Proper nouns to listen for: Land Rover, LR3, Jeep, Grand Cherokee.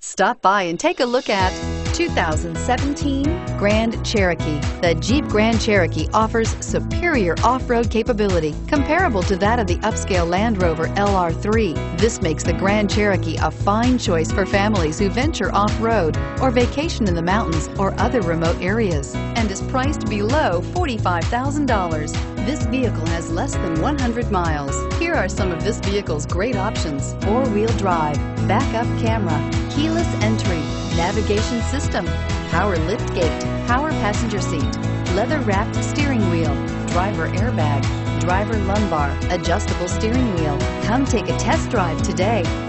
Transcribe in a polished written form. Stop by and take a look at 2017 Grand Cherokee. The Jeep Grand Cherokee offers superior off-road capability comparable to that of the upscale Land Rover LR3. This makes the Grand Cherokee a fine choice for families who venture off-road or vacation in the mountains or other remote areas, and is priced below $45,000. This vehicle has less than 100 miles. Here are some of this vehicle's great options: four-wheel drive, backup camera, keyless entry, navigation system, power liftgate, power passenger seat, leather-wrapped steering wheel, driver airbag, driver lumbar, adjustable steering wheel. Come take a test drive today.